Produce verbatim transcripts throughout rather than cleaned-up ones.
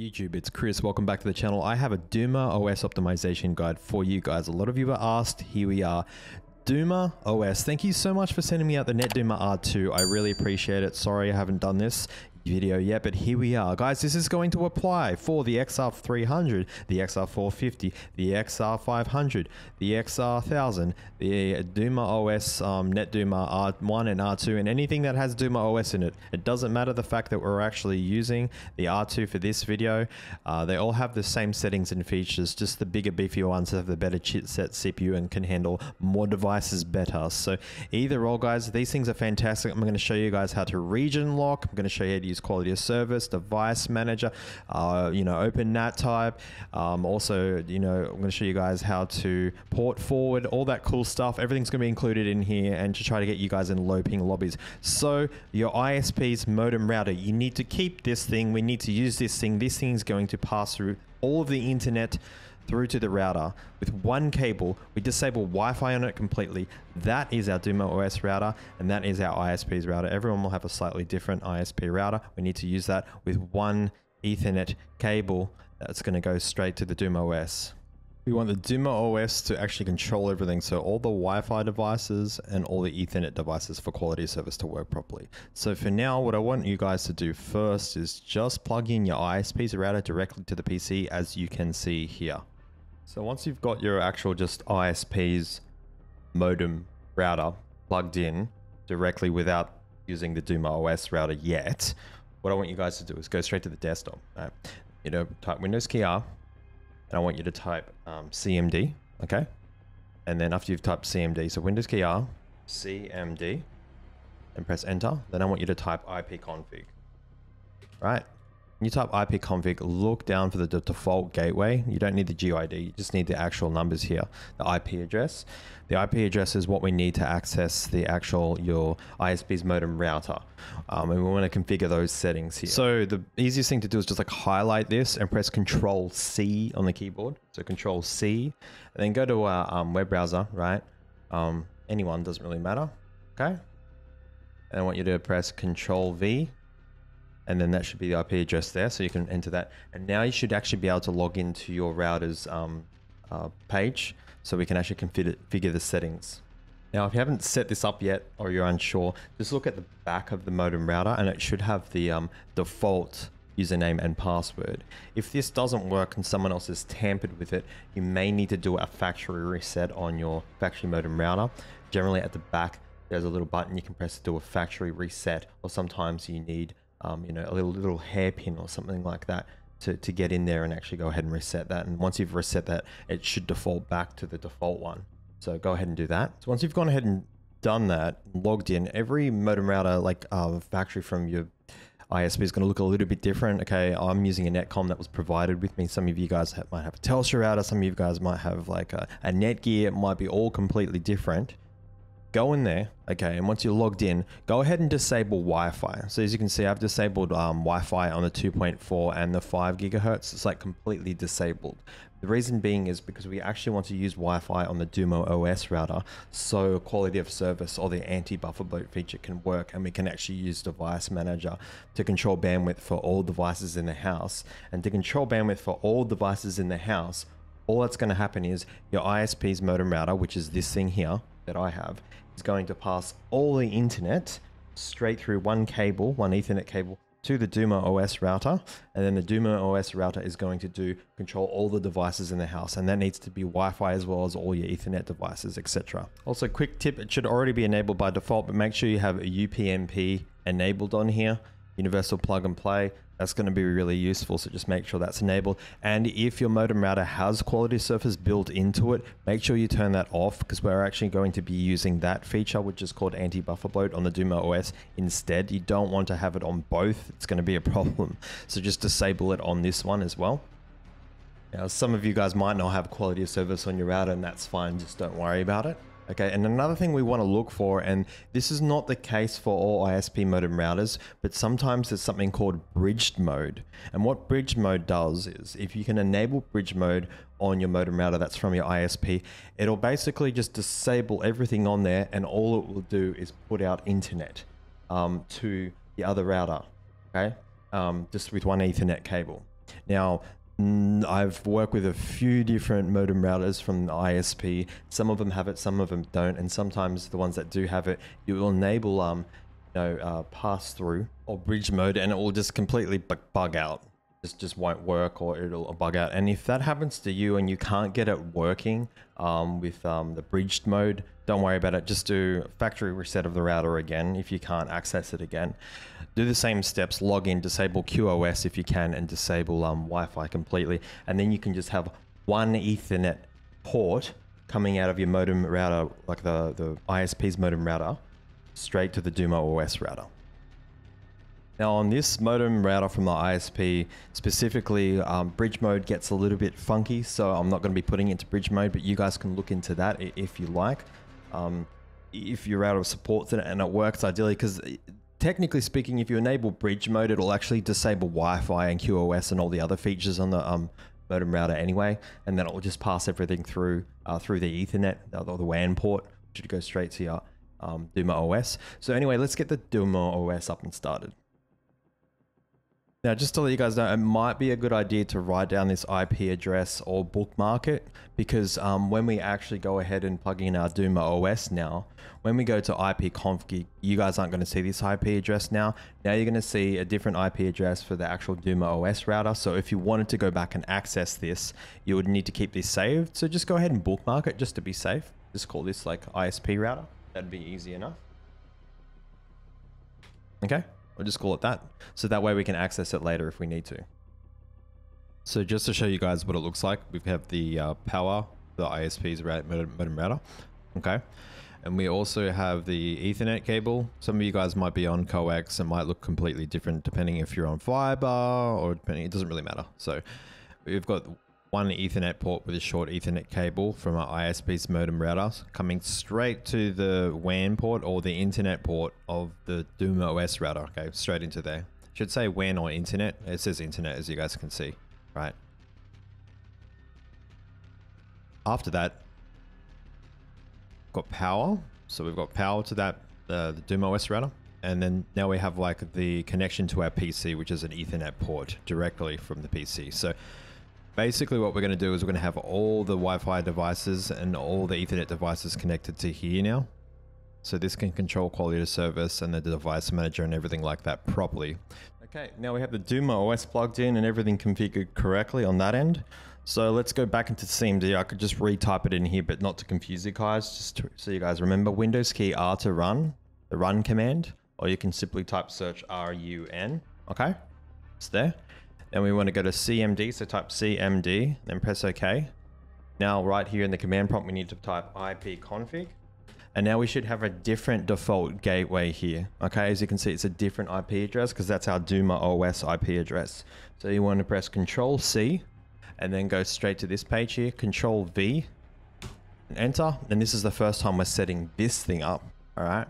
YouTube, it's Chris. Welcome back to the channel. I have a Duma O S optimization guide for you guys. A lot of you were asked. Here we are. Duma O S. Thank you so much for sending me out the NetDuma R two. I really appreciate it. Sorry I haven't done this video yet, but here we are. Guys, this is going to apply for the X R three hundred, the X R four fifty, the X R five hundred, the X R one thousand, the Duma O S, um, NetDuma R one and R two, and anything that has Duma O S in it. It doesn't matter the fact that we're actually using the R two for this video. Uh, they all have the same settings and features, just the bigger, beefier ones have the better chipset, C P U, and can handle more devices better. So either or, guys, these things are fantastic. I'm going to show you guys how to region lock. I'm going to show you how to use quality of service, device manager, uh, you know, open NAT type. Um, also, you know, I'm going to show you guys how to port forward, all that cool stuff. Everything's going to be included in here, and to try to get you guys in low ping lobbies. So your I S P's modem router, you need to keep this thing. We need to use this thing. This thing is going to pass through all of the internet through to the router with one cable. We disable Wi-Fi on it completely. That is our Duma O S router, and that is our I S P's router. Everyone will have a slightly different I S P router. We need to use that with one Ethernet cable that's going to go straight to the Duma O S. We want the Duma O S to actually control everything, so all the Wi-Fi devices and all the Ethernet devices for quality service to work properly. So for now, what I want you guys to do first is just plug in your I S P's router directly to the P C, as you can see here. So once you've got your actual just I S P's modem router plugged in directly without using the Duma O S router yet, what I want you guys to do is go straight to the desktop. Right? You know, type Windows key R, and I want you to type um, C M D, okay? And then after you've typed C M D, so Windows key R, C M D, and press enter. Then I want you to type I P config, right? You type I P config, look down for the default gateway. You don't need the G U I D, you just need the actual numbers here, the I P address. The I P address is what we need to access the actual, your I S P's modem router. Um, and we want to configure those settings here. So the easiest thing to do is just like highlight this and press Control C on the keyboard. So Control C, and then go to our um, web browser, right? Um, anyone, doesn't really matter, okay? And I want you to press Control V. And then that should be the I P address there, so you can enter that. And now you should actually be able to log into your router's um, uh, page, so we can actually configure, configure the settings. Now, if you haven't set this up yet, or you're unsure, just look at the back of the modem router, and it should have the um, default username and password. If this doesn't work and someone else has tampered with it, you may need to do a factory reset on your factory modem router. Generally at the back, there's a little button you can press to do a factory reset, or sometimes you need Um, you know, a little little hairpin or something like that to, to get in there and actually go ahead and reset that. And once you've reset that, it should default back to the default one. So go ahead and do that. So once you've gone ahead and done that, logged in, every modem router, like uh, factory from your I S P is going to look a little bit different. Okay, I'm using a Netcom that was provided with me. Some of you guys have, might have a Telstra router. Some of you guys might have like a, a Netgear. It might be all completely different. Go in there, okay, and once you're logged in, go ahead and disable Wi-Fi. So as you can see, I've disabled um, Wi-Fi on the two point four and the five gigahertz. It's like completely disabled. The reason being is because we actually want to use Wi-Fi on the Duma O S router, so quality of service or the anti-buffer bloat feature can work, and we can actually use device manager to control bandwidth for all devices in the house. And to control bandwidth for all devices in the house, all that's going to happen is your I S P's modem router, which is this thing here that I have, is going to pass all the internet straight through one cable, one Ethernet cable, to the Duma O S router, and then the Duma O S router is going to do control all the devices in the house, and that needs to be Wi-Fi as well as all your Ethernet devices, et cetera. Also, quick tip, it should already be enabled by default, but make sure you have a U P n P enabled on here, universal plug and play. That's going to be really useful, so just make sure that's enabled. And if your modem router has quality service built into it, make sure you turn that off, because we're actually going to be using that feature, which is called anti-buffer bloat, on the Duma O S instead. You don't want to have it on both. It's going to be a problem, so just disable it on this one as well. Now, some of you guys might not have quality of service on your router, and that's fine, just don't worry about it. Okay, and another thing we want to look for, and this is not the case for all I S P modem routers, but sometimes there's something called bridged mode. And what bridged mode does is, if you can enable bridge mode on your modem router that's from your I S P, it'll basically just disable everything on there, and all it will do is put out internet um, to the other router, okay? Um, just with one Ethernet cable. Now, I've worked with a few different modem routers from the I S P. Some of them have it, some of them don't, and sometimes the ones that do have it, it will enable um, you know, uh, pass through or bridge mode, and it will just completely bug out. It just won't work, or it'll bug out. And if that happens to you and you can't get it working um, with um, the bridged mode, don't worry about it. Just do a factory reset of the router again if you can't access it again. Do the same steps, log in, disable Q o S if you can, and disable um, Wi-Fi completely. And then you can just have one Ethernet port coming out of your modem router, like the, the I S P's modem router, straight to the Duma O S router. Now on this modem router from the I S P, specifically um, bridge mode gets a little bit funky, so I'm not going to be putting it into bridge mode, but you guys can look into that if you like. Um, if your router supports it and it works ideally, because technically speaking, if you enable bridge mode, it'll actually disable Wi-Fi and Q o S and all the other features on the um, modem router anyway, and then it'll just pass everything through uh, through the Ethernet or the W A N port, which should go straight to your um, Duma O S. So anyway, let's get the Duma O S up and started. Now, just to let you guys know, it might be a good idea to write down this I P address or bookmark it, because um, when we actually go ahead and plug in our Duma O S now, when we go to I P config, you guys aren't going to see this I P address now. Now you're going to see a different I P address for the actual Duma O S router. So if you wanted to go back and access this, you would need to keep this saved. So just go ahead and bookmark it just to be safe. Just call this like I S P router. That'd be easy enough. Okay. We'll just call it that. So that way we can access it later if we need to. So just to show you guys what it looks like, we have the uh, power, the I S P's modem router, okay? And we also have the Ethernet cable. Some of you guys might be on coax and might look completely different depending if you're on fiber or depending, it doesn't really matter. So we've got one Ethernet port with a short Ethernet cable from our I S P's modem router coming straight to the W A N port or the internet port of the Duma O S router, okay, straight into there. Should say W A N or internet, it says internet as you guys can see, right? After that, got power, so we've got power to that, uh, the Duma O S router, and then now we have like the connection to our P C, which is an Ethernet port directly from the P C. So basically what we're going to do is we're going to have all the Wi-Fi devices and all the Ethernet devices connected to here now. So this can control quality of service and the device manager and everything like that properly. Okay, now we have the Duma O S plugged in and everything configured correctly on that end. So let's go back into C M D. I could just retype it in here, but not to confuse you guys, just to, so you guys remember, Windows key R to run, the run command, or you can simply type search R U N, okay? It's there. And we want to go to C M D, so type C M D, then press OK. Now right here in the command prompt, we need to type I P config. And now we should have a different default gateway here. Okay, as you can see, it's a different I P address because that's our Duma O S I P address. So you want to press Control C and then go straight to this page here, Control V, and enter. And this is the first time we're setting this thing up, all right?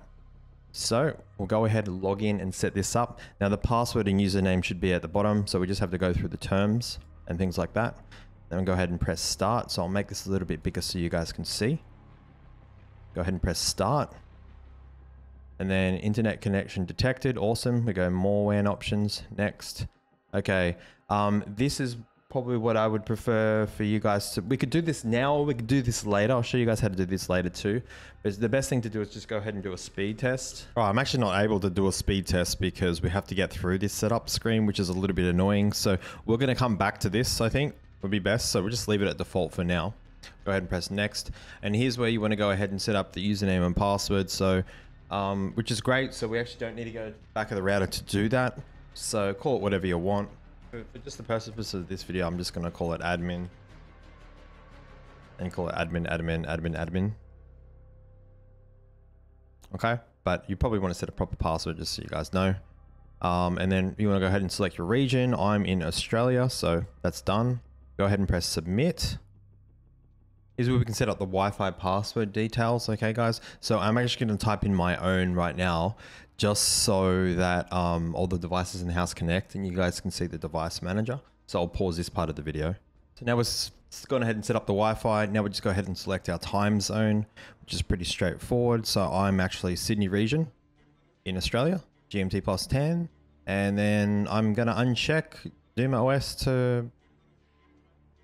So we'll go ahead and log in and set this up. Now the password and username should be at the bottom. So we just have to go through the terms and things like that. Then we'll go ahead and press start. So I'll make this a little bit bigger so you guys can see. Go ahead and press start. And then internet connection detected. Awesome. We go more W A N options. Next. Okay. Um, this is probably what I would prefer for you guys to, we could do this now or we could do this later. I'll show you guys how to do this later too. But the best thing to do is just go ahead and do a speed test. All right, I'm actually not able to do a speed test because we have to get through this setup screen, which is a little bit annoying. So we're gonna come back to this, I think would be best. So we'll just leave it at default for now. Go ahead and press next. And here's where you wanna go ahead and set up the username and password. So, um, which is great. So we actually don't need to go back of the router to do that. So call it whatever you want. For just the purpose of this video, I'm just going to call it admin and call it admin, admin, admin, admin. Okay, but you probably want to set a proper password just so you guys know. Um, and then you want to go ahead and select your region. I'm in Australia, so that's done. Go ahead and press submit. Here's where we can set up the Wi-Fi password details. Okay, guys, so I'm actually going to type in my own right now, just so that um, all the devices in the house connect and you guys can see the device manager. So I'll pause this part of the video. So now we're going ahead and set up the Wi-Fi. Now we'll just go ahead and select our time zone, which is pretty straightforward. So I'm actually Sydney region in Australia, G M T plus ten. And then I'm going to uncheck Duma O S to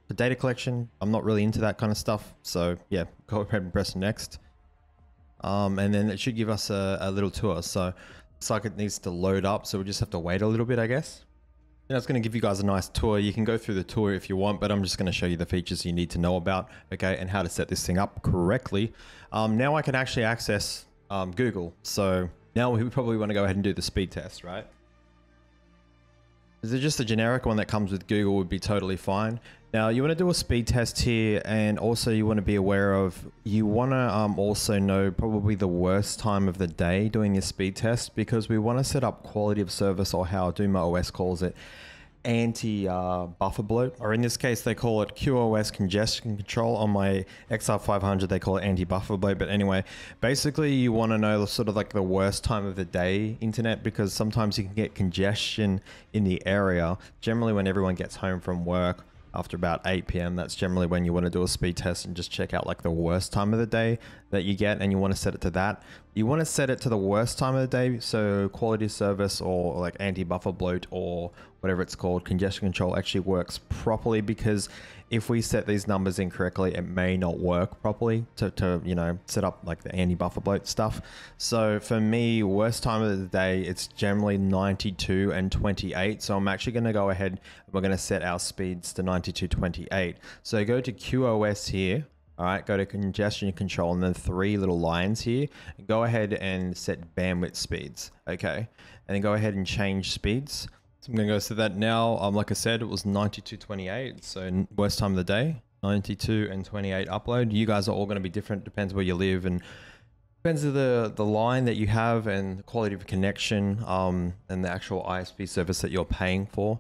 for data collection. I'm not really into that kind of stuff, so yeah, go ahead and press next. Um, and then it should give us a, a little tour. So it's like it needs to load up, so we just have to wait a little bit, I guess. Now it's going to give you guys a nice tour. You can go through the tour if you want, but I'm just going to show you the features you need to know about, okay, and how to set this thing up correctly. Um, now I can actually access um, Google. So now we probably want to go ahead and do the speed test, right? Is it just a generic one that comes with Google would be totally fine. Now you want to do a speed test here, and also you want to be aware of, you want to um, also know probably the worst time of the day doing your speed test, because we want to set up quality of service, or how Duma O S calls it, anti uh, buffer bloat, or in this case they call it QoS, congestion control. On my X R five hundred they call it anti buffer bloat, but anyway, basically you want to know sort of like the worst time of the day internet, because sometimes you can get congestion in the area. Generally when everyone gets home from work after about eight P M that's generally when you want to do a speed test, and just check out like the worst time of the day that you get, and you want to set it to that. You want to set it to the worst time of the day, so quality of service or like anti-buffer bloat or whatever it's called, congestion control, actually works properly, because if we set these numbers incorrectly it may not work properly to, to you know, set up like the anti-buffer bloat stuff. So for me, worst time of the day, it's generally ninety-two and twenty-eight, so I'm actually going to go ahead and we're going to set our speeds to ninety-two twenty-eight. So go to QoS here. All right, go to congestion control, and then three little lines here. Go ahead and set bandwidth speeds, okay? And then go ahead and change speeds. So I'm gonna go set that now. Um, like I said, it was ninety-two twenty-eight, so worst time of the day, ninety-two and twenty-eight upload. You guys are all gonna be different, depends where you live, and depends on the, the line that you have, and the quality of connection, um, and the actual I S P service that you're paying for.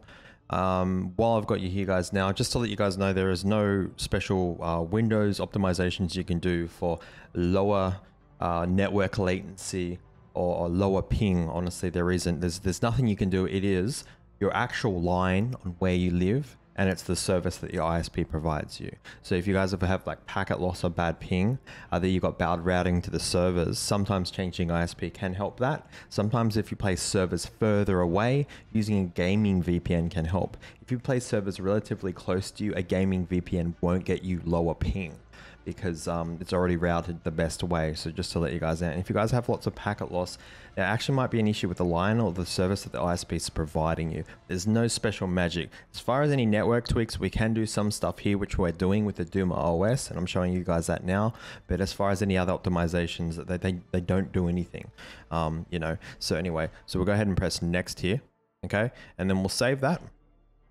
Um, while I've got you here guys, now just to let you guys know, there is no special uh, Windows optimizations you can do for lower uh, network latency or, or lower ping. Honestly, there isn't. There's, there's nothing you can do. It is your actual line on where you live, and it's the service that your I S P provides you. So if you guys ever have like packet loss or bad ping, either you've got bad routing to the servers, sometimes changing I S P can help that. Sometimes if you place servers further away, using a gaming V P N can help. If you place servers relatively close to you, a gaming V P N won't get you lower ping, because um, it's already routed the best way. So just to let you guys know, and if you guys have lots of packet loss, there actually might be an issue with the line or the service that the I S P is providing you. There's no special magic. As far as any network tweaks, we can do some stuff here, which we're doing with the Duma O S, and I'm showing you guys that now. But as far as any other optimizations, they, they, they don't do anything, um, you know. So anyway, so we'll go ahead and press next here, okay? And then we'll save that,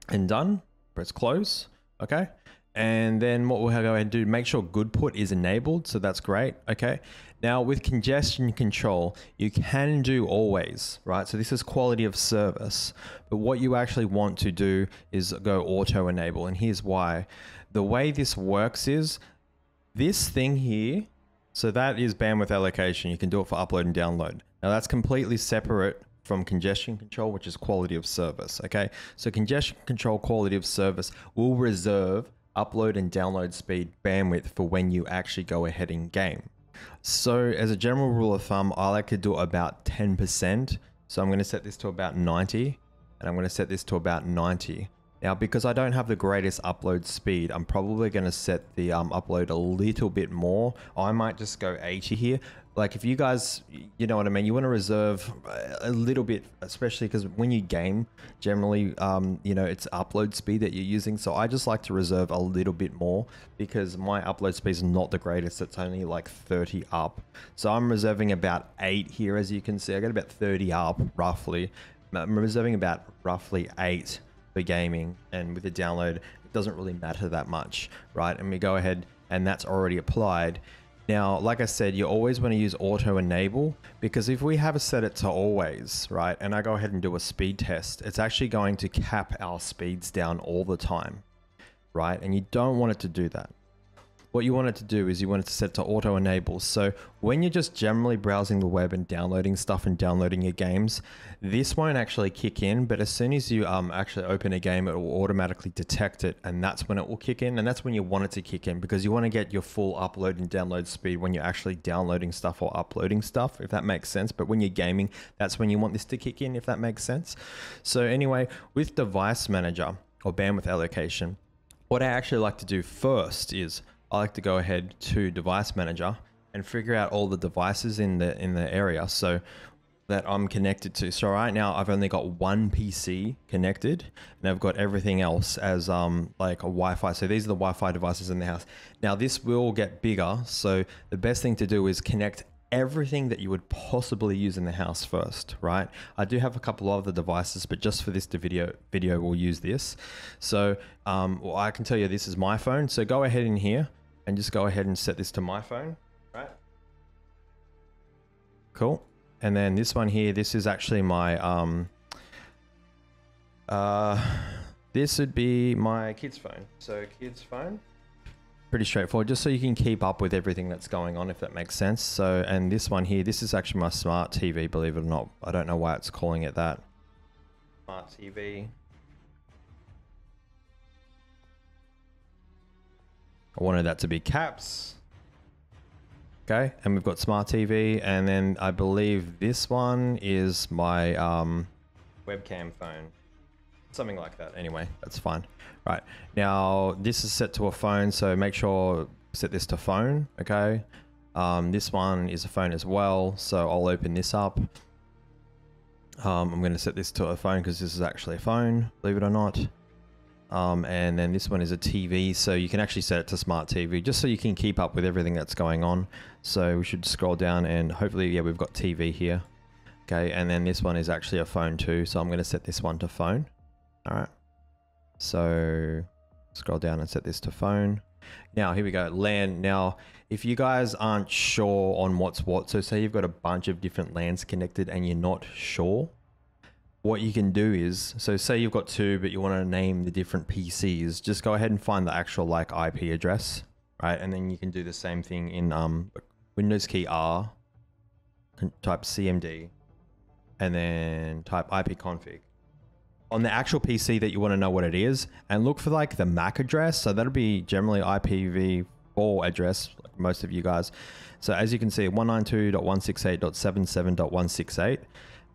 and done, press close, okay? And then what we'll go ahead and do, make sure good put is enabled. So that's great. Okay. Now with congestion control, you can do always, right? So this is quality of service, but what you actually want to do is go auto enable. And here's why. The way this works is this thing here. So that is bandwidth allocation. You can do it for upload and download. Now that's completely separate from congestion control, which is quality of service. Okay. So congestion control, quality of service will reserve upload and download speed bandwidth for when you actually go ahead in game. So as a general rule of thumb, I like to do about ten percent. So I'm going to set this to about ninety, and I'm going to set this to about ninety. Now, because I don't have the greatest upload speed, I'm probably going to set the um, upload a little bit more. I might just go eighty here. Like if you guys, you know what I mean? You want to reserve a little bit, especially because when you game, generally, um, you know, it's upload speed that you're using. So I just like to reserve a little bit more, because my upload speed is not the greatest. It's only like thirty up. So I'm reserving about eight here. As you can see, I got about thirty up roughly. I'm reserving about roughly eight for gaming, and with the download, it doesn't really matter that much, right? And we go ahead, and that's already applied. Now, like I said, you always want to use auto enable, because if we have a set it to always, right, and I go ahead and do a speed test, it's actually going to cap our speeds down all the time, right? And you don't want it to do that. what you wanted to do is you wanted to set it to auto enable. So when you're just generally browsing the web and downloading stuff and downloading your games, this won't actually kick in, but as soon as you um, actually open a game, it will automatically detect it, and that's when it will kick in, and that's when you want it to kick in, because you want to get your full upload and download speed when you're actually downloading stuff or uploading stuff, if that makes sense. But when you're gaming, that's when you want this to kick in, if that makes sense. So anyway, with Device Manager or bandwidth allocation, what I actually like to do first is I like to go ahead to Device Manager and figure out all the devices in the in the area so that I'm connected to. So right now I've only got one P C connected, and I've got everything else as um like a Wi-Fi. So these are the Wi-Fi devices in the house. Now this will get bigger, so the best thing to do is connect everything that you would possibly use in the house first, right? I do have a couple of other devices, but just for this video, video we'll use this. So um, well, I can tell you this is my phone. So go ahead in here and just go ahead and set this to my phone, right? Cool. And then this one here, this is actually my, um, uh, this would be my kid's phone. So kid's phone. Pretty straightforward, just so you can keep up with everything that's going on, if that makes sense. So, and this one here, this is actually my smart T V, believe it or not. I don't know why it's calling it that. Smart T V. I wanted that to be caps. Okay, and we've got smart T V, and then I believe this one is my um, webcam phone. Something like that. Anyway, that's fine. Right, now this is set to a phone, so make sure set this to phone. Okay, um, this one is a phone as well, so I'll open this up. um, I'm going to set this to a phone because this is actually a phone, believe it or not. Um, and then this one is a T V, so you can actually set it to smart T V, just so you can keep up with everything that's going on. So we should scroll down and hopefully, yeah, we've got T V here. Okay, and then this one is actually a phone too, so I'm going to set this one to phone. All right, so scroll down and set this to phone. Now, here we go, LAN. Now, if you guys aren't sure on what's what, so say you've got a bunch of different LANs connected and you're not sure, what you can do is, so say you've got two, but you want to name the different P Cs, just go ahead and find the actual like I P address, right? And then you can do the same thing in um, Windows key R, type C M D, and then type I P config. On the actual P C that you want to know what it is, and look for like the MAC address. So that'll be generally I P v four address, like most of you guys. So as you can see, one ninety-two dot one sixty-eight dot seventy-seven dot one sixty-eight,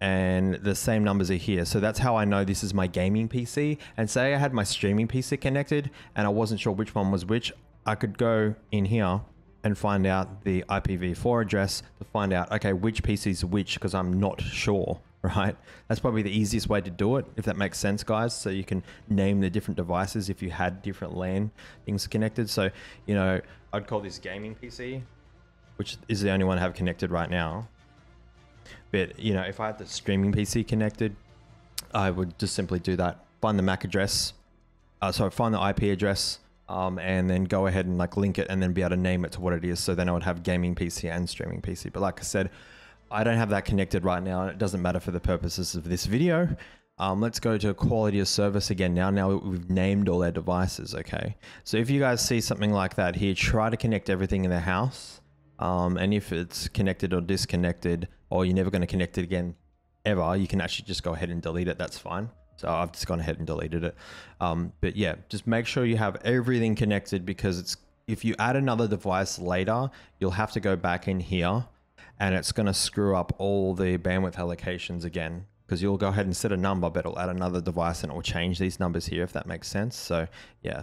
and the same numbers are here. So that's how I know this is my gaming P C. And say I had my streaming P C connected and I wasn't sure which one was which, I could go in here and find out the I P v four address to find out, okay, which P C is which, because I'm not sure. Right, that's probably the easiest way to do it, if that makes sense, guys. So you can name the different devices if you had different LAN things connected. So, you know, I'd call this gaming P C, which is the only one I have connected right now. But, you know, if I had the streaming P C connected, I would just simply do that. Find the MAC address, uh, sorry, find the I P address, um, and then go ahead and like link it and then be able to name it to what it is. So then I would have gaming P C and streaming P C. But like I said, I don't have that connected right now, and it doesn't matter for the purposes of this video. Um, let's go to quality of service again. Now, now we've named all our devices, okay? So if you guys see something like that here, try to connect everything in the house. Um, and if it's connected or disconnected, or you're never going to connect it again ever, you can actually just go ahead and delete it. That's fine. So I've just gone ahead and deleted it. Um, but yeah, just make sure you have everything connected, because it's if you add another device later, you'll have to go back in here, and it's going to screw up all the bandwidth allocations again, because you'll go ahead and set a number, but it'll add another device and it will change these numbers here, if that makes sense. So yeah.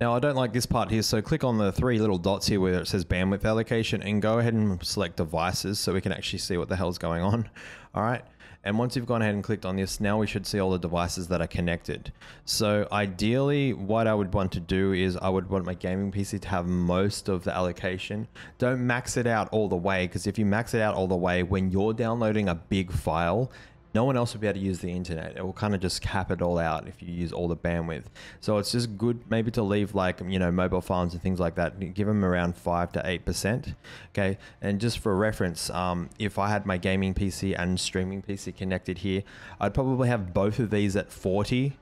Now I don't like this part here. So click on the three little dots here where it says bandwidth allocation and go ahead and select devices so we can actually see what the hell's going on. All right. And once you've gone ahead and clicked on this, now we should see all the devices that are connected. So ideally, what I would want to do is I would want my gaming P C to have most of the allocation. Don't max it out all the way, because if you max it out all the way, when you're downloading a big file, no one else will be able to use the internet. It will kind of just cap it all out if you use all the bandwidth. So it's just good maybe to leave like, you know, mobile phones and things like that. Give them around five to eight percent. Okay. And just for reference, um, if I had my gaming P C and streaming P C connected here, I'd probably have both of these at forty.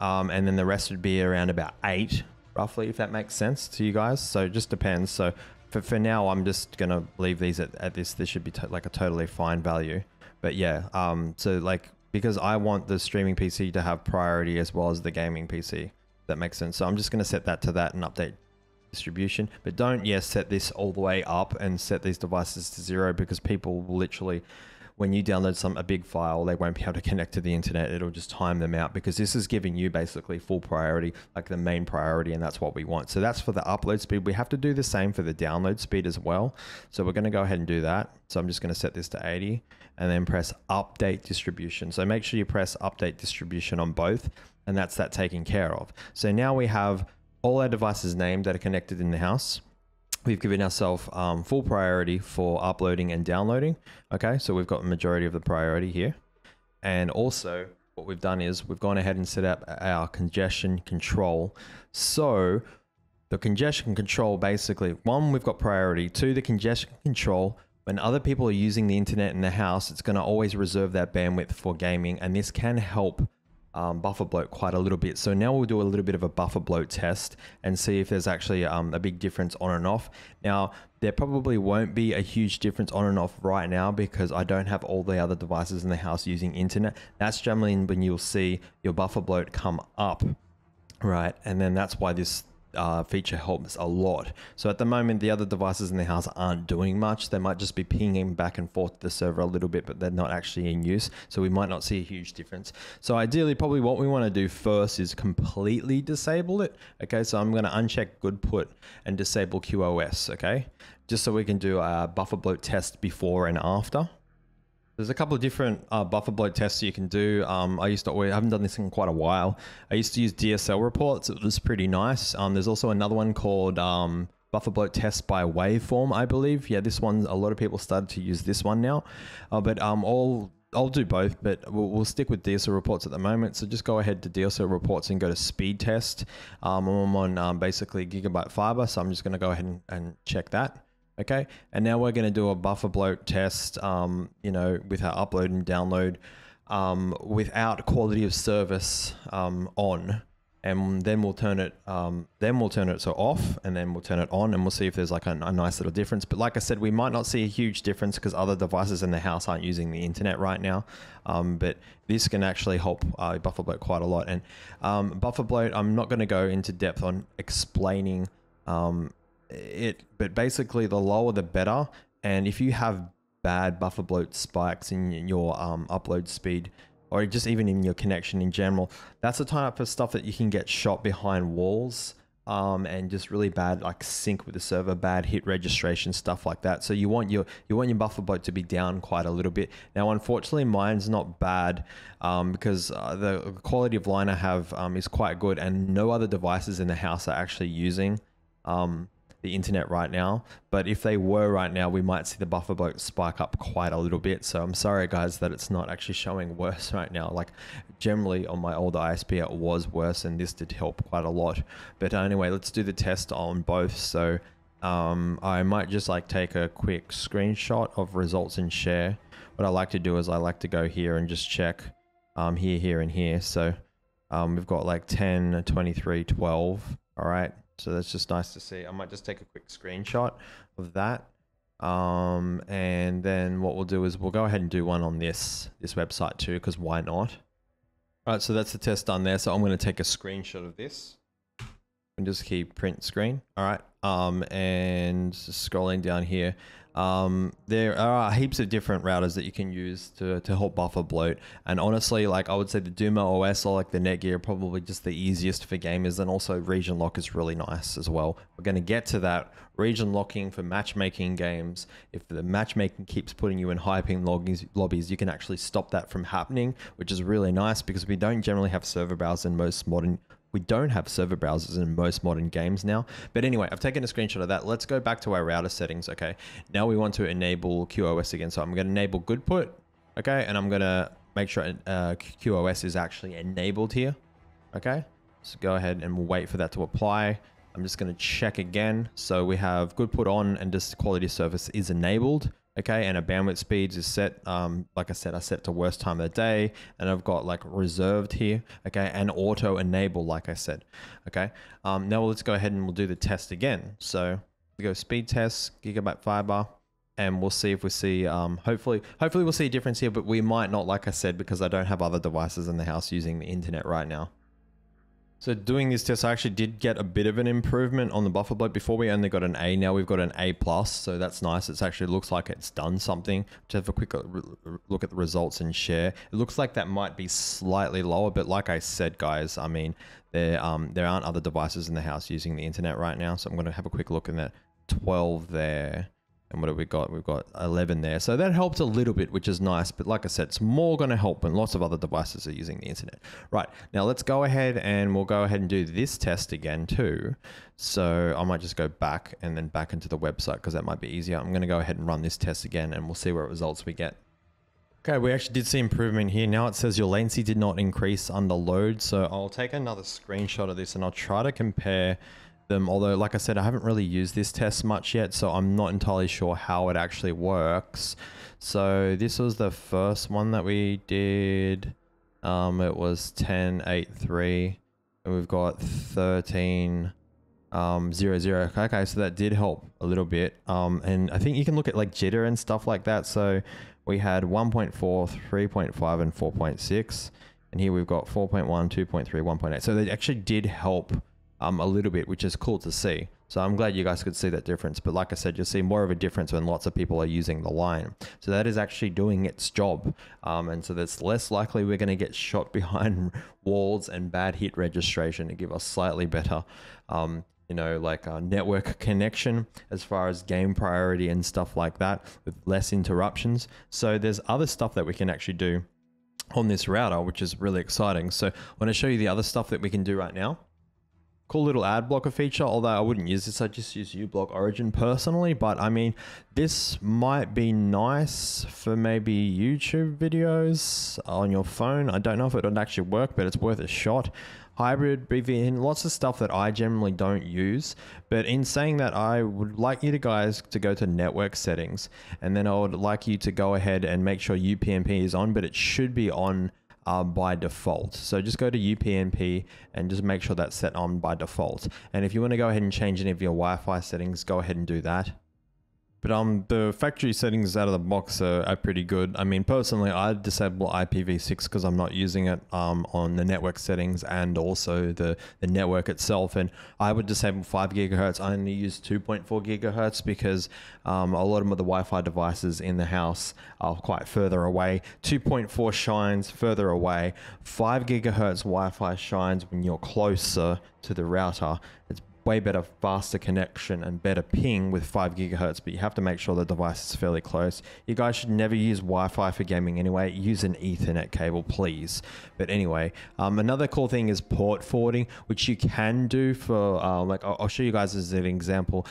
Um, and then the rest would be around about eight. roughly, if that makes sense to you guys. So it just depends. So for, for now, I'm just going to leave these at, at this. This should be like a totally fine value. But yeah, um, so like, because I want the streaming P C to have priority as well as the gaming P C. That makes sense. So I'm just going to set that to that and update distribution. But don't, yes, set this all the way up and set these devices to zero, because people will literally, when you download some a big file, they won't be able to connect to the internet. It'll just time them out, because this is giving you basically full priority, like the main priority, and that's what we want. So that's for the upload speed. We have to do the same for the download speed as well. So we're going to go ahead and do that. So I'm just going to set this to eighty and then press update distribution. So make sure you press update distribution on both, and that's that taken care of. So now we have all our devices named that are connected in the house. We've given ourselves um, full priority for uploading and downloading. Okay, so we've got the majority of the priority here. And also what we've done is we've gone ahead and set up our congestion control. So the congestion control, basically, one, we've got priority. Two, the congestion control, when other people are using the internet in the house, it's going to always reserve that bandwidth for gaming, and this can help Um, buffer bloat quite a little bit. So now we'll do a little bit of a buffer bloat test and see if there's actually um, a big difference on and off. Now, there probably won't be a huge difference on and off right now, because I don't have all the other devices in the house using internet. That's generally when you'll see your buffer bloat come up, right? And then that's why this uh, feature helps a lot. So at the moment, the other devices in the house aren't doing much. They might just be pinging back and forth to the server a little bit, but they're not actually in use. So we might not see a huge difference. So ideally, probably what we want to do first is completely disable it. Okay, so I'm going to uncheck good put and disable Q O S, okay? Just so we can do a buffer bloat test before and after. There's a couple of different uh, buffer bloat tests you can do. Um, I used to, I haven't done this in quite a while. I used to use D S L reports. It was pretty nice. Um, there's also another one called um, buffer bloat test by Waveform, I believe. Yeah, this one, a lot of people started to use this one now. Uh, but um, all, I'll do both, but we'll, we'll stick with D S L reports at the moment. So just go ahead to D S L reports and go to speed test. Um, I'm on um, basically gigabyte fiber, so I'm just going to go ahead and, and check that. Okay, and now we're going to do a buffer bloat test, um, you know, with our upload and download um, without quality of service um, on, and then we'll turn it, um, then we'll turn it so off, and then we'll turn it on, and we'll see if there's like a, a nice little difference. But like I said, we might not see a huge difference because other devices in the house aren't using the internet right now. Um, but this can actually help uh, buffer bloat quite a lot. And um, buffer bloat, I'm not going to go into depth on explaining Um, it, but basically the lower the better. And if you have bad buffer bloat spikes in your um, upload speed, or just even in your connection in general, that's the type of stuff that you can get shot behind walls, um, and just really bad like sync with the server, bad hit registration, stuff like that. So you want your you want your buffer bloat to be down quite a little bit. Now, unfortunately, mine's not bad um, because uh, the quality of line I have um, is quite good, and no other devices in the house are actually using Um, the internet right now. But if they were right now, we might see the buffer bloat spike up quite a little bit. So I'm sorry guys that it's not actually showing worse right now. Like generally on my older I S P it was worse, and this did help quite a lot. But anyway, let's do the test on both. So um, I might just like take a quick screenshot of results and share. What I like to do is I like to go here and just check um, here, here and here. So um, we've got like ten, twenty-three, twelve. All right. So that's just nice to see. I might just take a quick screenshot of that. Um, and then what we'll do is we'll go ahead and do one on this, this website too, because why not? All right, so that's the test done there. So I'm going to take a screenshot of this and just keep print screen. All right. Um, and just scrolling down here. Um, there are heaps of different routers that you can use to, to help buffer bloat. And honestly, like I would say the Duma O S or like the Netgear are probably just the easiest for gamers. And also region lock is really nice as well. We're going to get to that. Region locking for matchmaking games. If the matchmaking keeps putting you in high ping lobbies, you can actually stop that from happening, which is really nice because we don't generally have server browsers in most modern We don't have server browsers in most modern games now. But anyway, I've taken a screenshot of that. Let's go back to our router settings, okay? Now we want to enable Q O S again. So I'm gonna enable good put, okay? And I'm gonna make sure uh, Q O S is actually enabled here, okay? So go ahead and we'll wait for that to apply. I'm just gonna check again. So we have good put on and just quality service is enabled. okay, and a bandwidth speeds is set, um, like I said, I set to worst time of the day, and I've got like reserved here, okay, and auto enable, like I said, okay. Um, now let's go ahead and we'll do the test again. So we go speed test, gigabyte fiber, and we'll see if we see, um, hopefully, hopefully we'll see a difference here, but we might not, like I said, because I don't have other devices in the house using the internet right now. So doing this test, I actually did get a bit of an improvement on the buffer bloat. Before we only got an A, now we've got an A plus, so that's nice. It actually looks like it's done something. Just have a quick look at the results and share. It looks like that might be slightly lower, but like I said, guys, I mean, there um, there aren't other devices in the house using the internet right now, so I'm gonna have a quick look in that twelve there. And what have we got? We've got eleven there. So that helped a little bit, which is nice. But like I said, it's more going to help when lots of other devices are using the internet. Right. Now let's go ahead and we'll go ahead and do this test again too. So I might just go back and then back into the website because that might be easier. I'm going to go ahead and run this test again and we'll see what results we get. Okay. We actually did see improvement here. Now it says your latency did not increase under load. So I'll take another screenshot of this and I'll try to compare them, although like I said, I haven't really used this test much yet, so I'm not entirely sure how it actually works. So this was the first one that we did. Um, it was ten eight three, and we've got thirteen um, zero zero. Okay, so that did help a little bit. Um, and I think you can look at like jitter and stuff like that. So we had one point four, three point five, and four point six, and here we've got four point one, two point three, one point eight. So they actually did help Um, a little bit, which is cool to see. So I'm glad you guys could see that difference. But like I said, you'll see more of a difference when lots of people are using the line. So that is actually doing its job. Um, and so that's less likely we're going to get shot behind walls and bad hit registration to give us slightly better, um, you know, like a network connection as far as game priority and stuff like that with less interruptions. So there's other stuff that we can actually do on this router, which is really exciting. So I want to show you the other stuff that we can do right now. Cool little ad blocker feature, although I wouldn't use this, I just use uBlock Origin personally, but I mean, this might be nice for maybe YouTube videos on your phone. I don't know if it would actually work, but it's worth a shot. Hybrid, B V N, lots of stuff that I generally don't use. But in saying that, I would like you to guys to go to network settings, and then I would like you to go ahead and make sure U P n P is on, but it should be on Uh, by default. So just go to U P n P and just make sure that's set on by default. And if you want to go ahead and change any of your Wi-Fi settings, go ahead and do that. But um, the factory settings out of the box are, are pretty good. I mean, personally, I disable I P v six because I'm not using it um, on the network settings and also the, the network itself. And I would disable five gigahertz. I only use two point four gigahertz because um, a lot of the Wi-Fi devices in the house are quite further away. two point four shines further away. five gigahertz Wi-Fi shines when you're closer to the router. It's way better, faster connection and better ping with five gigahertz, but you have to make sure the device is fairly close. You guys should never use Wi-Fi for gaming anyway. Use an Ethernet cable, please. But anyway, um, another cool thing is port forwarding, which you can do for, uh, like, I'll show you guys as an example.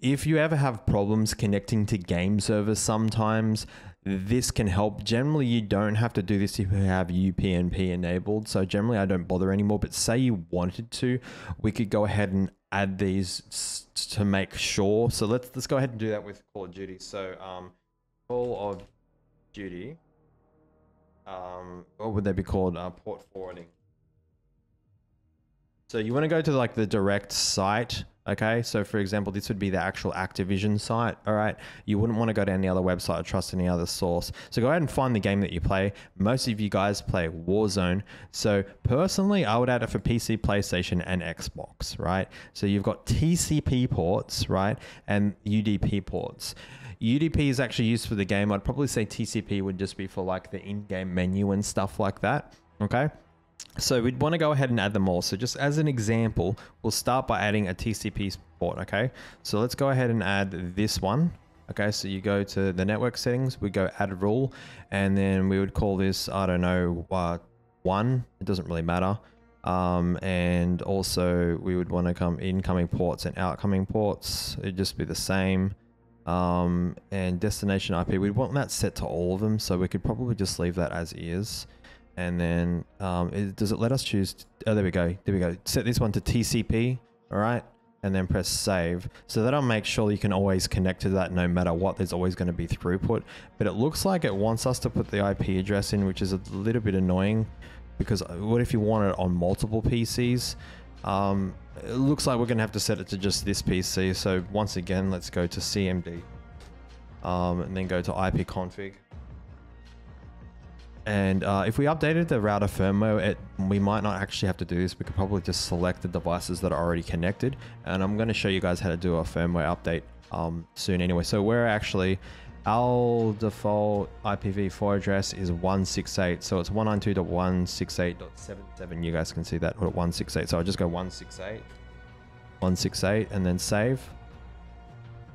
If you ever have problems connecting to game servers sometimes, this can help. Generally, you don't have to do this if you have U P n P enabled. So generally, I don't bother anymore, but say you wanted to, we could go ahead and add these to make sure. So let's let's go ahead and do that with Call of Duty. So um, Call of Duty, um, what would they be called? Uh, port forwarding. So you want to go to like the direct site. Okay, so for example, this would be the actual Activision site, all right? You wouldn't want to go to any other website or trust any other source. So go ahead and find the game that you play. Most of you guys play Warzone. So personally, I would add it for P C, PlayStation, and Xbox, right? So you've got T C P ports, right? And U D P ports. U D P is actually used for the game. I'd probably say T C P would just be for like the in-game menu and stuff like that, okay? So we'd want to go ahead and add them all. So just as an example, we'll start by adding a T C P port, okay? So let's go ahead and add this one. Okay, so you go to the network settings, we go add rule, and then we would call this, I don't know, uh, one, it doesn't really matter. Um, and also we would want to come incoming ports and outgoing ports, it'd just be the same. Um, and destination I P, we'd want that set to all of them. So we could probably just leave that as is. And then, um, it, does it let us choose? Oh, there we go. There we go. Set this one to T C P. All right. and then press save. So that'll make sure you can always connect to that no matter what, there's always going to be throughput. But it looks like it wants us to put the I P address in, which is a little bit annoying, because what if you want it on multiple P Cs? Um, it looks like we're going to have to set it to just this P C. So once again, let's go to C M D, um, and then go to I P config. And uh, if we updated the router firmware, it, we might not actually have to do this. We could probably just select the devices that are already connected. And I'm going to show you guys how to do a firmware update um, soon anyway. So we're actually, our default I P v four address is one sixty-eight. So it's one ninety-two dot one sixty-eight dot seventy-seven. You guys can see that, or one sixty-eight. So I'll just go one sixty-eight, one sixty-eight, and then save.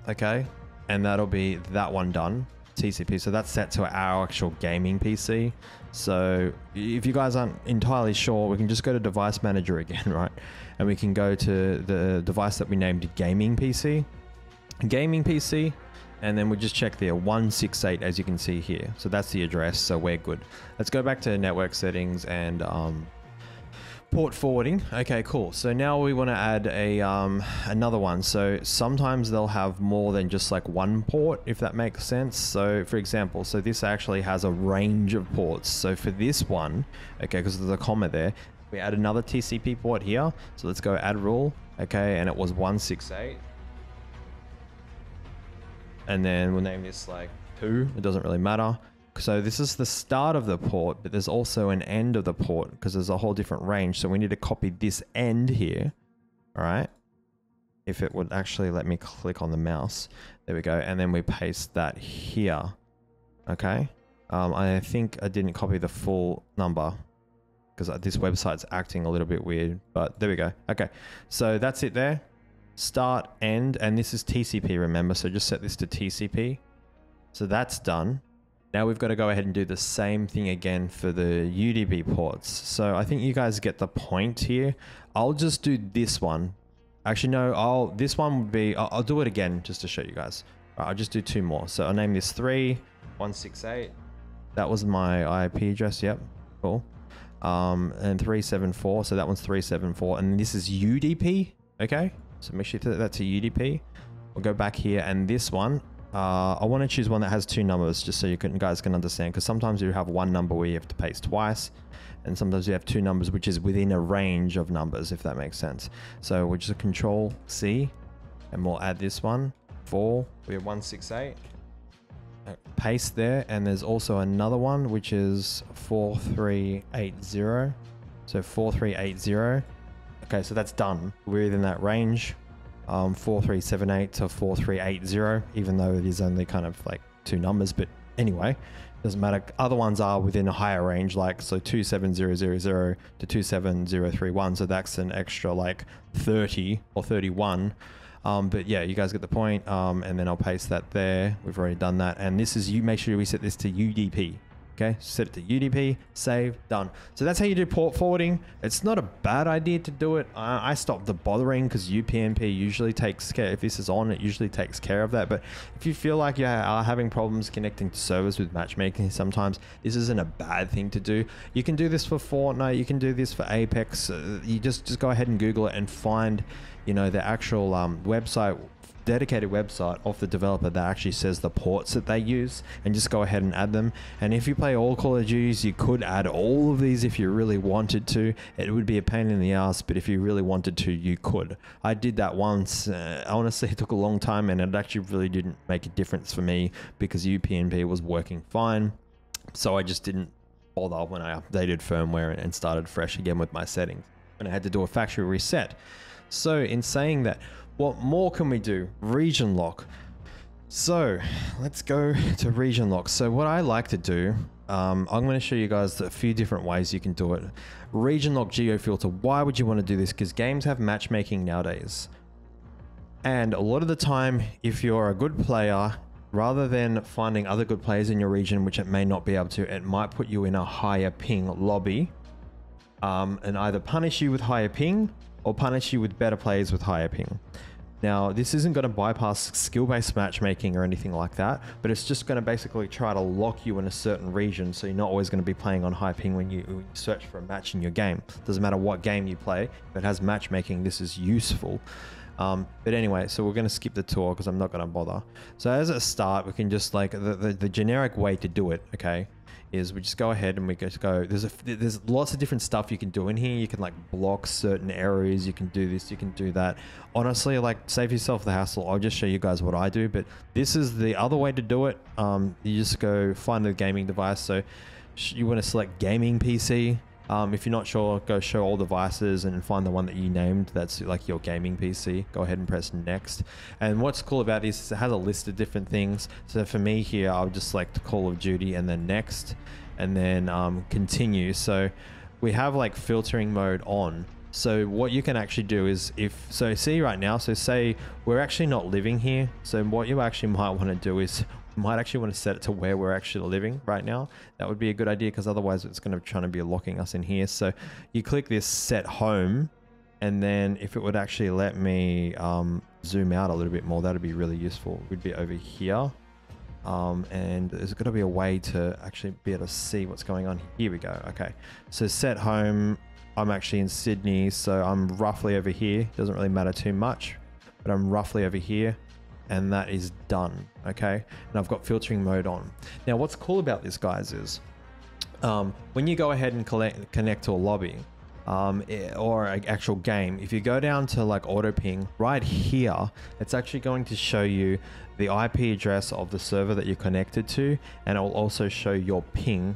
Okay. And that'll be that one done. T C P, so that's set to our actual gaming P C. So if you guys aren't entirely sure, we can just go to device manager again, right? And we can go to the device that we named gaming P C, gaming P C, and then we just check there one sixty-eight, as you can see here. So that's the address, so we're good. Let's go back to network settings and um, port forwarding. Okay, cool. So now we want to add a um, another one. So sometimes they'll have more than just like one port, if that makes sense. So for example, so this actually has a range of ports. So for this one, okay, because there's a comma there, we add another T C P port here. So let's go add rule, okay, and it was one sixty-eight. And then we'll name this like two, it doesn't really matter. So this is the start of the port, but there's also an end of the port because there's a whole different range. So we need to copy this end here, all right? If it would actually let me click on the mouse, there we go. And then we paste that here, okay? Um, I think I didn't copy the full number because this website's acting a little bit weird, but there we go. Okay, so that's it there. Start, end, and this is T C P, remember? So just set this to T C P. So that's done. Now we've got to go ahead and do the same thing again for the U D P ports. So I think you guys get the point here. I'll just do this one. Actually, no, I'll, this one would be, I'll, I'll do it again just to show you guys. Right, I'll just do two more. So I'll name this three one sixty-eight. That was my I P address. Yep, cool. Um, and three seventy-four. So that one's three seventy-four. And this is U D P. Okay. So make sure you set that to U D P. We'll go back here and this one. Uh, I want to choose one that has two numbers just so you can, guys can understand, because sometimes you have one number where you have to paste twice, and sometimes you have two numbers which is within a range of numbers, if that makes sense. So we'll just control C and we'll add this one, four, we have one sixty-eight, paste there, and there's also another one which is four three eight zero, so four three eight zero, okay, so that's done, we're within that range. Um, four three seven eight to four three eight zero, even though it is only kind of like two numbers, but anyway, doesn't matter. Other ones are within a higher range, like so two seven zero zero zero to two seven zero three one, so that's an extra like thirty or thirty-one, um, but yeah, you guys get the point, um, and then I'll paste that there. We've already done that, and this is, you make sure we set this to U D P. Okay, set it to U D P, save, done. So that's how you do port forwarding. It's not a bad idea to do it. I, I stopped the bothering because U P n P usually takes care, if this is on, it usually takes care of that. But if you feel like you are having problems connecting to servers with matchmaking sometimes, this isn't a bad thing to do. You can do this for Fortnite, you can do this for Apex. Uh, you just, just go ahead and Google it and find, you know, the actual um, website, dedicated website of the developer that actually says the ports that they use, and just go ahead and add them. And if you play all Call of Duties, you could add all of these if you really wanted to. It would be a pain in the ass, but if you really wanted to, you could. I did that once. Uh, honestly, it took a long time and it actually really didn't make a difference for me because U P n P was working fine. So I just didn't bother when I updated firmware and started fresh again with my settings. And I had to do a factory reset. So in saying that, what more can we do? Region lock. So let's go to region lock. So what I like to do, um, I'm going to show you guys a few different ways you can do it. Region lock geo filter. Why would you want to do this? Because games have matchmaking nowadays. And a lot of the time, if you're a good player, rather than finding other good players in your region, which it may not be able to, it might put you in a higher ping lobby, um, and either punish you with higher ping or punish you with better players with higher ping. Now, this isn't going to bypass skill-based matchmaking or anything like that, but it's just going to basically try to lock you in a certain region, so you're not always going to be playing on high ping when you, when you search for a match in your game. Doesn't matter what game you play, if it has matchmaking, this is useful. Um, but anyway, so we're going to skip the tour because I'm not going to bother. So as a start, we can just like the, the, the generic way to do it, okay, is we just go ahead and we just go, there's a, there's lots of different stuff you can do in here. You can like block certain areas. You can do this, you can do that. Honestly, like save yourself the hassle. I'll just show you guys what I do, but this is the other way to do it. Um, you just go find the gaming device. So you want to select gaming P C. Um, if you're not sure, go show all devices and find the one that you named. That's like your gaming P C. Go ahead and press next. And what's cool about this is it has a list of different things. So for me here, I'll just select Call of Duty and then next, and then um, continue. So we have like filtering mode on. So what you can actually do is if, so see right now, so say we're actually not living here. So what you actually might want to do is might actually want to set it to where we're actually living right now. That would be a good idea because otherwise it's going to try to be locking us in here. So you click this set home, and then if it would actually let me um, zoom out a little bit more, that'd be really useful. We'd be over here. Um, and there's got to be a way to actually be able to see what's going on. Here we go. Okay. So set home, I'm actually in Sydney, so I'm roughly over here. Doesn't really matter too much, but I'm roughly over here. And that is done, okay? And I've got filtering mode on. Now, what's cool about this, guys, is um, when you go ahead and collect, connect to a lobby um, or an actual game, if you go down to like auto ping right here, it's actually going to show you the I P address of the server that you're connected to, and it will also show your ping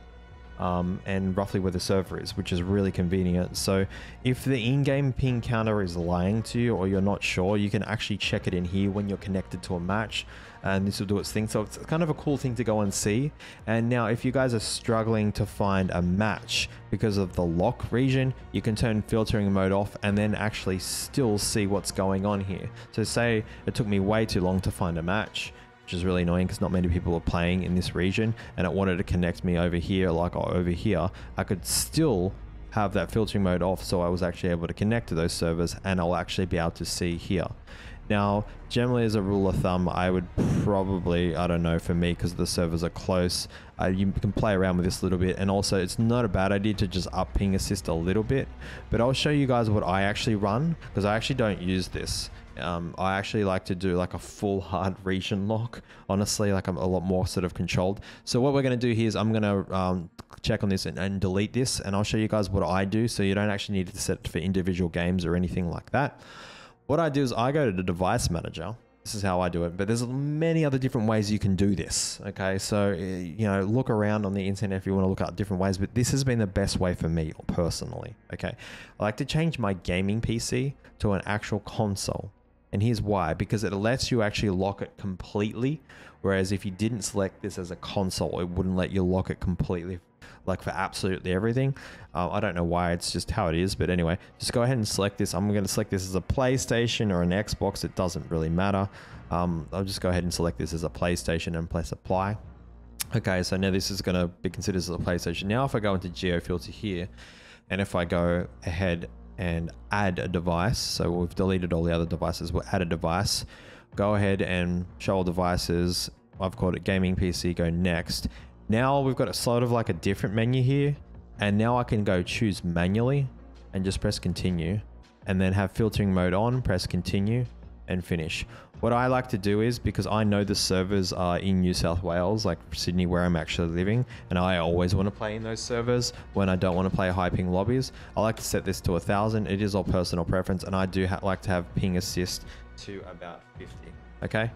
um, and roughly where the server is, which is really convenient. So if the in-game ping counter is lying to you or you're not sure, you can actually check it in here when you're connected to a match, and this will do its thing. So it's kind of a cool thing to go and see. And now if you guys are struggling to find a match because of the lock region, you can turn filtering mode off and then actually still see what's going on here. So say it took me way too long to find a match, which is really annoying because not many people are playing in this region, and it wanted to connect me over here, like or over here, I could still have that filtering mode off, so I was actually able to connect to those servers, and I'll actually be able to see here. Now, generally as a rule of thumb, I would probably, I don't know, for me, because the servers are close, uh, you can play around with this a little bit. And also, it's not a bad idea to just up ping assist a little bit, but I'll show you guys what I actually run, because I actually don't use this. Um, I actually like to do like a full hard region lock, honestly, like I'm a lot more sort of controlled. So what we're going to do here is I'm going to um, check on this and, and delete this, and I'll show you guys what I do. So you don't actually need to set it for individual games or anything like that. What I do is I go to the device manager. This is how I do it, but there's many other different ways you can do this. Okay. So, you know, look around on the internet if you want to look at different ways, but this has been the best way for me personally. Okay. I like to change my gaming P C to an actual console. And here's why, because it lets you actually lock it completely. Whereas if you didn't select this as a console, it wouldn't let you lock it completely, like for absolutely everything. Uh, I don't know why, it's just how it is. But anyway, just go ahead and select this. I'm going to select this as a PlayStation or an Xbox. It doesn't really matter. Um, I'll just go ahead and select this as a PlayStation and press apply. Okay, so now this is going to be considered as a PlayStation. Now, if I go into GeoFilter here, and if I go ahead and add a device, so we've deleted all the other devices, we'll add a device, go ahead and show all devices. I've called it gaming P C, go next. Now we've got a sort of like a different menu here, and now I can go choose manually and just press continue, and then have filtering mode on, press continue and finish. What I like to do is, because I know the servers are in New South Wales, like Sydney, where I'm actually living, and I always want to play in those servers when I don't want to play high ping lobbies, I like to set this to a thousand. It is all personal preference, and I do ha like to have ping assist to about fifty. Okay,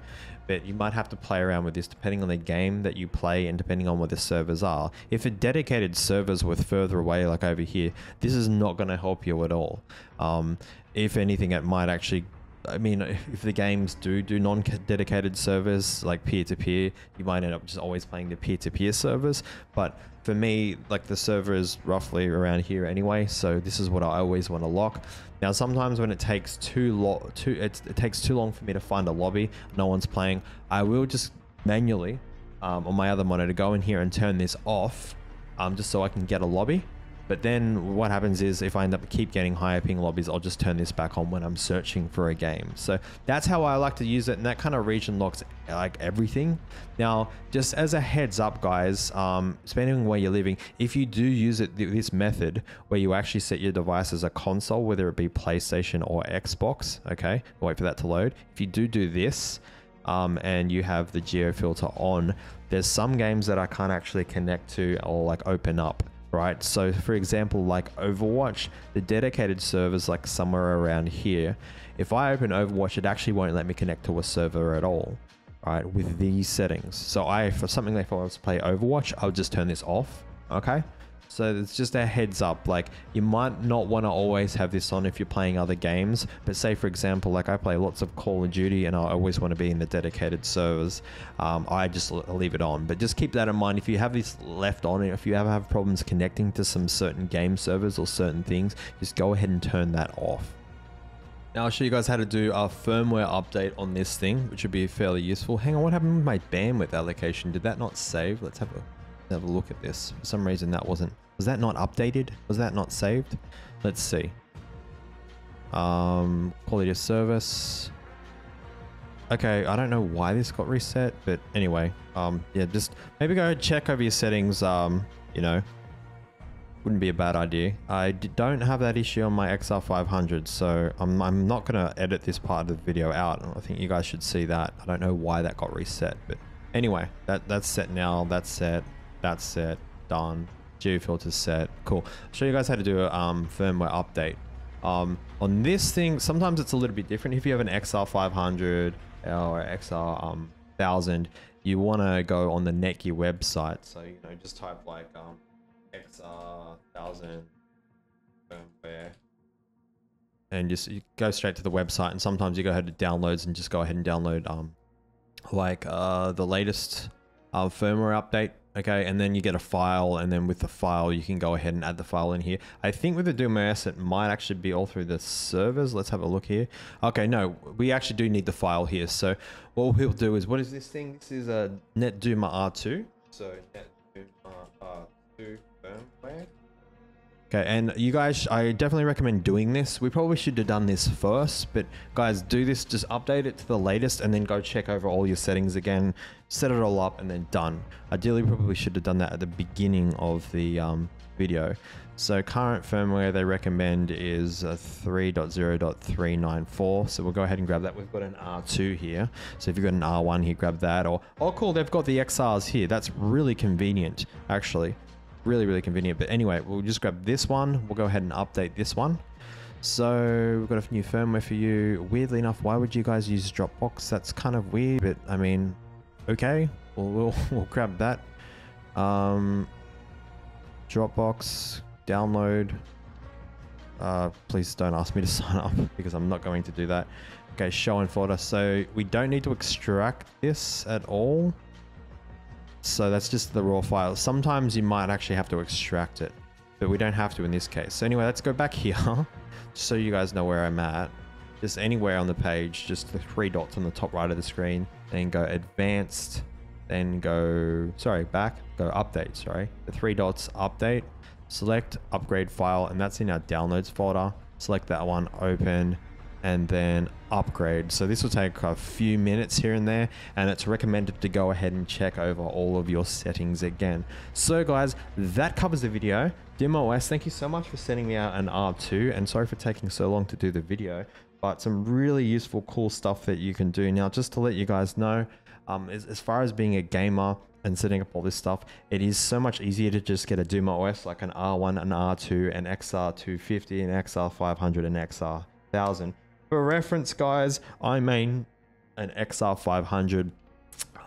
but you might have to play around with this depending on the game that you play and depending on where the servers are. If a dedicated servers were further away, like over here, this is not going to help you at all. Um, if anything, it might actually, I mean, if the games do do non-dedicated servers, like peer-to-peer, you might end up just always playing the peer-to-peer servers. But for me, like the server is roughly around here anyway, so this is what I always want to lock. Now, sometimes when it takes too long, too it, it takes too long for me to find a lobby, no one's playing, I will just manually um, on my other monitor go in here and turn this off, um, just so I can get a lobby. But then what happens is if I end up keep getting higher ping lobbies, I'll just turn this back on when I'm searching for a game. So that's how I like to use it. And that kind of region locks like everything. Now, just as a heads up, guys, um, depending on where you're living, if you do use it, this method where you actually set your device as a console, whether it be PlayStation or Xbox, okay, wait for that to load. If you do do this um, and you have the geo filter on, there's some games that I can't actually connect to or like open up. Right, so for example, like Overwatch, the dedicated server's like somewhere around here. If I open Overwatch, it actually won't let me connect to a server at all, right, with these settings. So I, for something like if I was to play Overwatch, I'll just turn this off, okay? So it's just a heads up, like you might not want to always have this on if you're playing other games, but say for example, like I play lots of Call of Duty and I always want to be in the dedicated servers. Um, I just leave it on, but just keep that in mind. If you have this left on, if you ever have problems connecting to some certain game servers or certain things, just go ahead and turn that off. Now I'll show you guys how to do a firmware update on this thing, which would be fairly useful. Hang on, what happened with my bandwidth allocation? Did that not save? Let's have a have a look at this. For some reason that wasn't, was that not updated? Was that not saved? Let's see. Um, quality of service. Okay, I don't know why this got reset, but anyway, um, yeah, just maybe go check over your settings, um, you know, wouldn't be a bad idea. I don't have that issue on my X R five hundred, so I'm, I'm not going to edit this part of the video out. I think you guys should see that. I don't know why that got reset, but anyway, that, that's set now, that's set. That's set, done, geo filter's set, cool. I'll show you guys how to do a um, firmware update. Um, on this thing, sometimes it's a little bit different. If you have an X R five hundred or X R um, one thousand, you wanna go on the Netgear website. So, you know, just type like um, X R one thousand firmware and just you go straight to the website. And sometimes you go ahead to downloads and just go ahead and download um, like uh, the latest uh, firmware update. Okay, and then you get a file, and then with the file, you can go ahead and add the file in here. I think with the Duma O S, it might actually be all through the servers. Let's have a look here. Okay, no, we actually do need the file here. So what we'll do is, what is this thing? This is a NetDuma R two. So NetDuma R two firmware. Okay, and you guys, I definitely recommend doing this. We probably should have done this first, but guys, do this, just update it to the latest and then go check over all your settings again, set it all up and then done. Ideally, probably should have done that at the beginning of the um, video. So current firmware they recommend is three point zero point three nine four. So we'll go ahead and grab that. We've got an R two here. So if you've got an R one here, grab that. Or, oh cool, they've got the X Rs here. That's really convenient, actually. Really, really convenient. But anyway, we'll just grab this one. We'll go ahead and update this one. So we've got a new firmware for you. Weirdly enough, why would you guys use Dropbox? That's kind of weird, but I mean, okay, we'll, we'll, we'll grab that. Um, Dropbox, download. Uh, please don't ask me to sign up because I'm not going to do that. Okay, show and folder. So we don't need to extract this at all. So that's just the raw file. Sometimes you might actually have to extract it, but we don't have to in this case. So anyway, let's go back here just so you guys know where I'm at. Just anywhere on the page, just the three dots on the top right of the screen, then go advanced, then go, sorry, back, go update, sorry. The three dots, update, select upgrade file, and that's in our downloads folder. Select that one, open, and then upgrade. So this will take a few minutes here and there, and it's recommended to go ahead and check over all of your settings again. So guys, that covers the video. Duma O S, thank you so much for sending me out an R two, and sorry for taking so long to do the video, but some really useful, cool stuff that you can do. Now, just to let you guys know, um, as, as far as being a gamer and setting up all this stuff, it is so much easier to just get a Duma O S, like an R one, an R two, an X R two fifty, an X R five hundred, an X R one thousand. For reference, guys, I main an X R five hundred,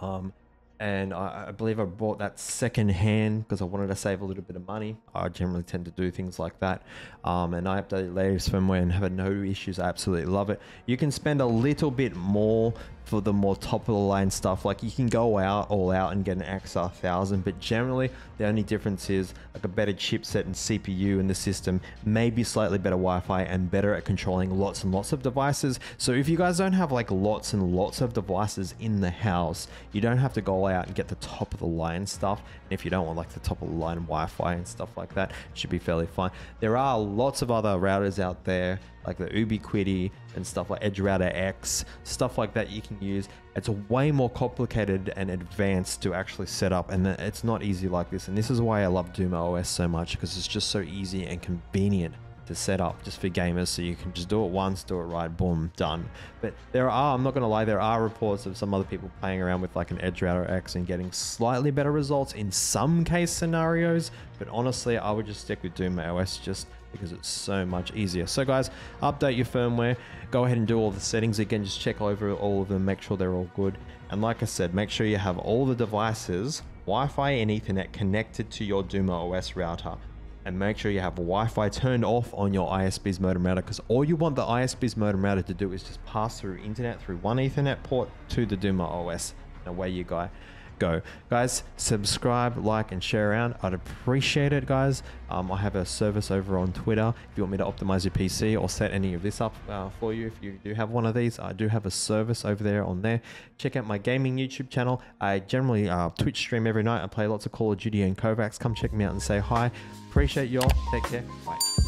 um, and I, I believe I bought that second hand because I wanted to save a little bit of money. I generally tend to do things like that, um, and I update latest firmware and have no issues. I absolutely love it. You can spend a little bit more for the more top of the line stuff. Like you can go out all out and get an X R one thousand, but generally the only difference is like a better chipset and C P U in the system, maybe slightly better Wi-Fi, and better at controlling lots and lots of devices. So if you guys don't have like lots and lots of devices in the house, you don't have to go out and get the top of the line stuff. And if you don't want like the top of the line Wi-Fi and stuff like that, it should be fairly fine. There are lots of other routers out there, like the Ubiquiti and stuff, like Edge Router X, stuff like that you can use. It's way more complicated and advanced to actually set up, and it's not easy like this. And this is why I love Duma O S so much, because it's just so easy and convenient to set up just for gamers, so you can just do it once, do it right, boom, done. But there are, I'm not gonna lie, there are reports of some other people playing around with like an Edge Router X and getting slightly better results in some case scenarios, but honestly, I would just stick with Duma O S just because it's so much easier. So guys, update your firmware, go ahead and do all the settings again, just check over all of them, make sure they're all good. And like I said, make sure you have all the devices, Wi-Fi and Ethernet connected to your Duma O S router. And make sure you have Wi-Fi turned off on your I S P's modem router, because all you want the I S P's modem router to do is just pass through internet through one Ethernet port to the Duma O S. And away you guys go. Guys, subscribe, like, and share around. I'd appreciate it, guys. Um, I have a service over on Twitter. If you want me to optimize your P C or set any of this up uh, for you, if you do have one of these, I do have a service over there on there. Check out my gaming YouTube channel. I generally uh, Twitch stream every night. I play lots of Call of Duty and Kovacs. Come check me out and say hi. Appreciate y'all. Take care. Bye.